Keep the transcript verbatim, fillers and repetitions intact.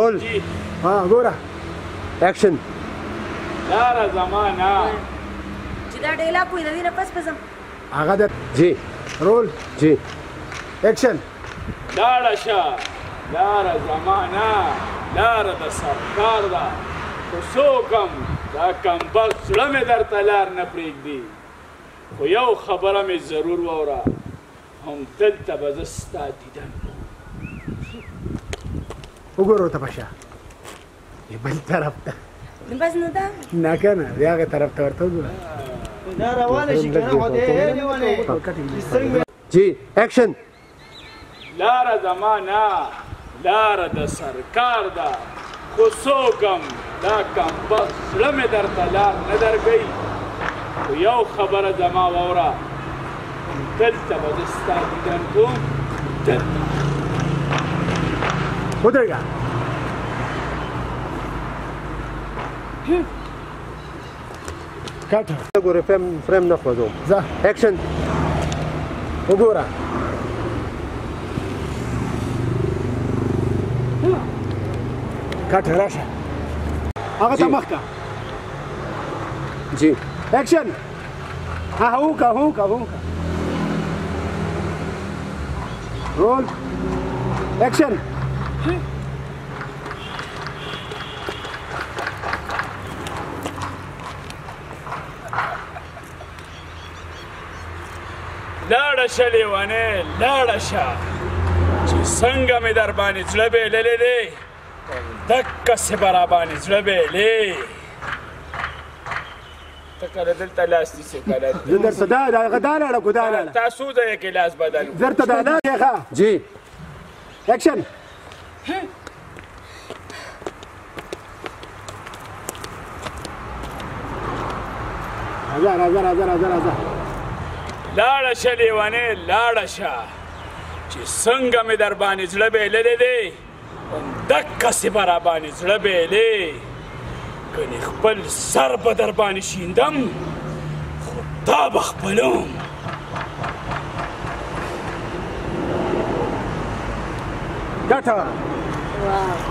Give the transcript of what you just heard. قول. ها جورة اكشن. دار زمانا جدا ديلا كوي دي نفس بسم اغادت جي رول جي اكشن. دار شا دار زمانا دار د سرکار دا سوکم دا کمبخت سره مې درته لار نه پرېږدي، خو یو خبره مې ضرور واوره، همدلته به زه ستا دیدن وګورو ته پشه یې بل طرف ته بس نه ده نه که نه د هغې طرف ته ورته وګوره دا روانه شي که نه خو دې جی اکشن. لاره زما نه لاره د سرکار ده خو څوکم دا کمبخت زړه مې درته لار نه درکوي، خو یو خبره زما واوره، دلته به زه ستا دیدن کوم دلته. ودرېږه کټه وګورې فریم نه خوځوم ځه اکشن وګوره. کټه راشه هغه ته مخکه جي اکشن. ها هوکه هوکه هوکه رول اکشن. لاړه شه لیونۍ لاړه شه چې څنګه مې در باندې زړه بیللی دی دکسې به را باندې زړه بیلې، ته کله دلته لاس نیسې کله زه درته دا هغه دا لاړه کو دا لاړه تا څو ځایه کې لاس بدل کړو درته دا دا شیخه جي اکشن. راځه راځه راځه راځه راځه لاړه شه لیونۍ لاړه شه چې څنګه مې در باندې زړه بیللی دی دکسې به را باندې زړه بیلې، کنې خپل سر به در باندې شیندم خو تا به خپلوم. ګټه